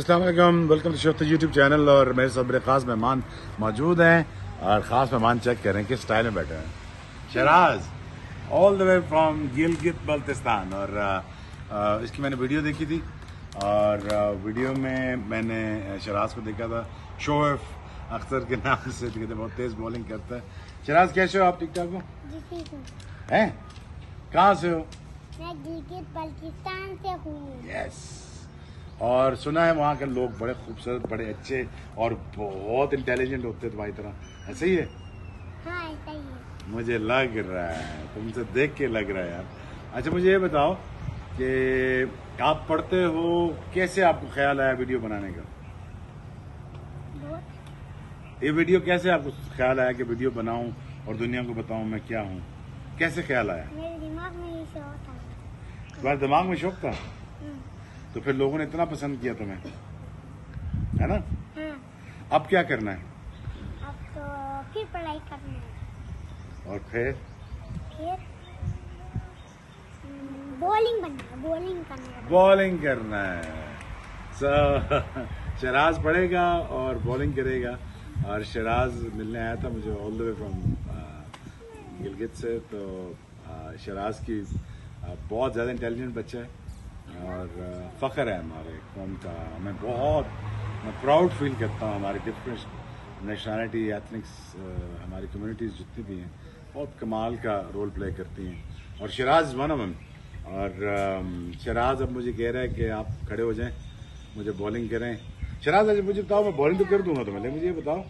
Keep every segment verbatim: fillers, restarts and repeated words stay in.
अस्सलाम वालेकुम, welcome to Shoaib Akhtar YouTube channel. और मेरे साथ मेरे खास मेहमान मौजूद हैं और ख़ास मेहमान चेक करें किस स्टाइल में बैठे हैं। Siraj all the way from Gilgit-Baltistan. और आ, इसकी मैंने वीडियो देखी थी और आ, वीडियो में मैंने सिराज को देखा था शोएब अख्तर के नाम से, लेकिन बहुत तेज़ बॉलिंग करता है। सिराज कैसे हो आप? ठीक ठाक हो? हैं? कहाँ से हो? मैं गिलगित-बल्तिस्तान से हूँ। यस, और सुना है वहाँ के लोग बड़े खूबसूरत, बड़े अच्छे और बहुत इंटेलिजेंट होते हैं। तुम्हारी तरह ऐसे ही है? हाँ, ऐसा ही है। मुझे लग रहा है, तुमसे देख के लग रहा है यार। अच्छा, मुझे ये बताओ कि आप पढ़ते हो, कैसे आपको ख्याल आया वीडियो बनाने का? ये वीडियो कैसे आपको ख्याल आया कि वीडियो बनाऊँ और दुनिया को बताऊँ मैं क्या हूँ? कैसे ख्याल आया? मेरे दिमाग में ये शौक था। तुम्हारे दिमाग में शौक था? तो फिर लोगों ने इतना पसंद किया तुम्हें, है ना? हाँ। अब क्या करना है? अब तो फिर पढ़ाई करनी है। और फिर? फिर बॉलिंग बनना है, बॉलिंग करना है। बॉलिंग करना है। so, शराज पढ़ेगा और बॉलिंग करेगा। और शराज मिलने आया था मुझे all the way from Gilgit से। तो आ, शराज की आ, बहुत ज़्यादा इंटेलिजेंट बच्चा है और फ़ख्र है हमारे कौम का। मैं बहुत मैं प्राउड फील करता हूँ हमारे डिफरेंट नेशनलिटी, एथनिक्स, हमारी कम्युनिटीज़ जितनी भी हैं बहुत कमाल का रोल प्ले करती हैं। और सिराज वन ऑफ देम। और सिराज अब मुझे कह रहा है कि आप खड़े हो जाएं, मुझे बॉलिंग करें। सिराज आज मुझे बताओ, मैं बॉलिंग तो कर दूंगा तुम्हें, लेकिन मुझे ये बताओ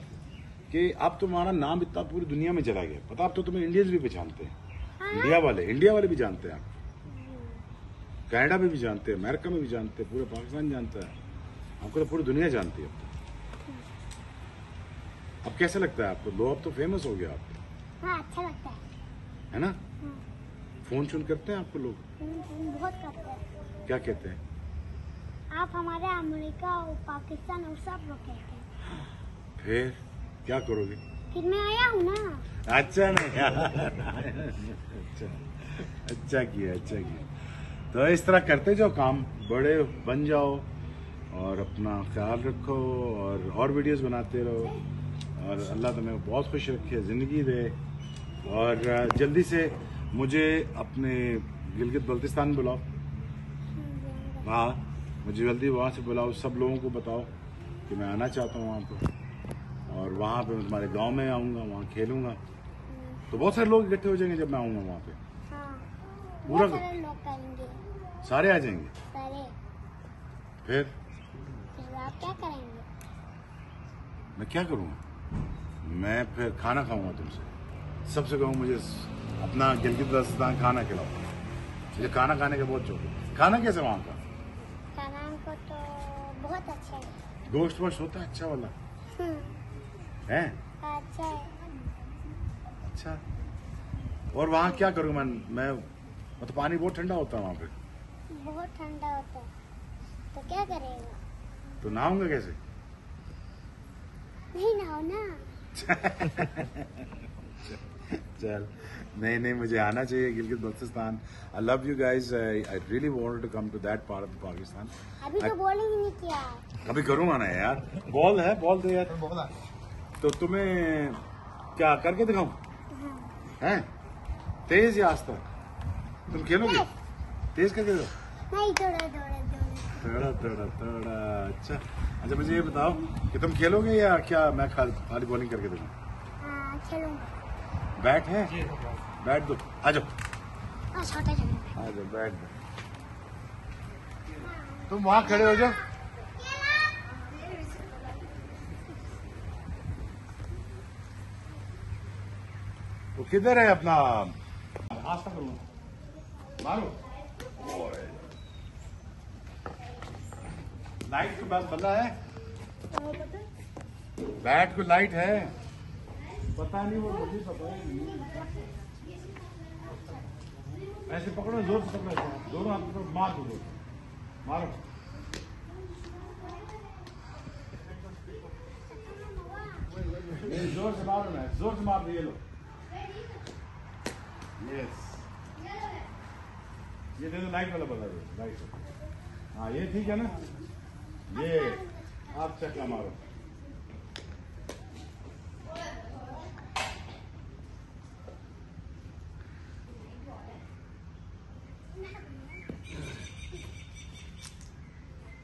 कि अब तुम्हारा नाम इतना पूरी दुनिया में चला गया, पता आप तो तुम्हें इंडियंस भी पहचानते हैं, इंडिया वाले इंडिया वाले भी जानते हैं, आप कनाडा में भी जानते हैं, अमेरिका में भी जानते हैं, पूरा पाकिस्तान जानता है आपको, तो पूरी दुनिया जानती है आपको। अब कैसा लगता है आपको? लो, अब तो फेमस हो गया आप। हाँ, अच्छा लगता है, है ना? हाँ। फोन चुन करते हैं आपको लोग? बहुत करते हैं। क्या कहते हैं आप? हमारे अमेरिका और पाकिस्तान और सब लोग कहते हैं। फिर क्या करोगे? फिर मैं आया हूँ ना। अच्छा नहीं अच्छा अच्छा किया अच्छा किया तो इस तरह करते जाओ काम, बड़े बन जाओ और अपना ख्याल रखो और और वीडियोस बनाते रहो। और अल्लाह तुम्हें बहुत खुश रखे, ज़िंदगी दे। और जल्दी से मुझे अपने गिलगित-बल्तिस्तान बुलाओ। हाँ, मुझे जल्दी वहाँ से बुलाओ, सब लोगों को बताओ कि मैं आना चाहता हूँ वहाँ पर। और वहाँ पर मैं तुम्हारे गाँव में आऊँगा, वहाँ खेलूँगा, तो बहुत सारे लोग इकट्ठे हो जाएंगे जब मैं आऊँगा वहाँ पर। पूरा सारे आ जाएंगे सारे। फिर फिर आप क्या करेंगे? मैं क्या करूँगा? मैं फिर खाना खाऊंगा तुमसे, सबसे कहूँ मुझे अपना गिलगित-बल्तिस्तान खाना खिलाओ। मुझे खाना खाने का बहुत शौक है। खाना कैसे वहाँ का? खाना हमको तो बहुत अच्छा है। गोश्त वोश्त होता है अच्छा वाला? है अच्छा है। अच्छा, और वहाँ क्या करूँगा मैं? मैं तो पानी बहुत ठंडा होता है वहाँ पे, बहुत ठंडा होता है, तो क्या करेगा? तो नहाऊंगा कैसे? नहीं नहाओ ना। चल, नहीं नहीं मुझे आना चाहिए Gilgit-Baltistan. I love you guys, I really wanted to come to that part of Pakistan. अभी तो बॉलिंग नहीं किया, अभी करूँगा ना यार। बॉल है, बॉल दे यार। तो तुम्हें क्या करके दिखाऊं? हैं तेज या आस्था? तुम खेलोगे? तेज करके दो। नहीं, थोड़ा थोड़ा थोड़ा थोड़ा थोड़ा। अच्छा अच्छा मुझे ये बताओ कि तुम खेलोगे या क्या मैं खाली बॉलिंग करके दूँ? खेलूँगा। बैट है? बैट दो। आ जाओ आ जाओ, बैट दो। तुम वहाँ खड़े हो जाओ। वो किधर है अपना आस्था? करूँगा मारो। लाइट के पास बल्ला है, बैट को लाइट है, पता नहीं वो मुझे पता नहीं। ऐसे पकड़ो, जोर से पकड़ो, दोनों हाथ पर मार दो, मारो। जोर से मारो ना, जोर से मार दिए लो। यस, ये देखो लाइट वाला बता दो, लाइट। हाँ ये ठीक है ना, ये तक ना मारो।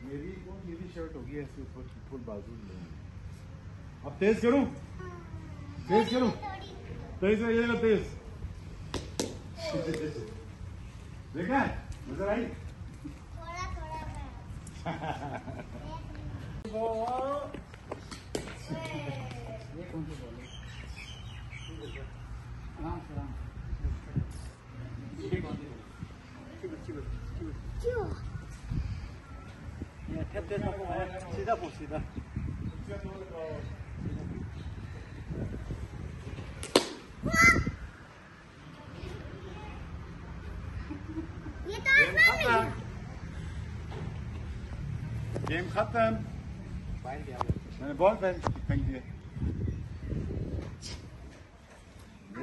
मेरी वो मेरी शर्ट होगी ऐसे ऊपर फुल बाजू में। अब तेज करूं तेज करूं तेज करिएगा तेज। देखा नजर आई वो ये कौन सी बॉल है? हां सलाम ये कौन सी बच्ची बच्ची क्यों ये ठप दे सबको सीधा पूछ सीधा ये तो आसान है। गेम खत्म। मैंने बॉल फेंक दी।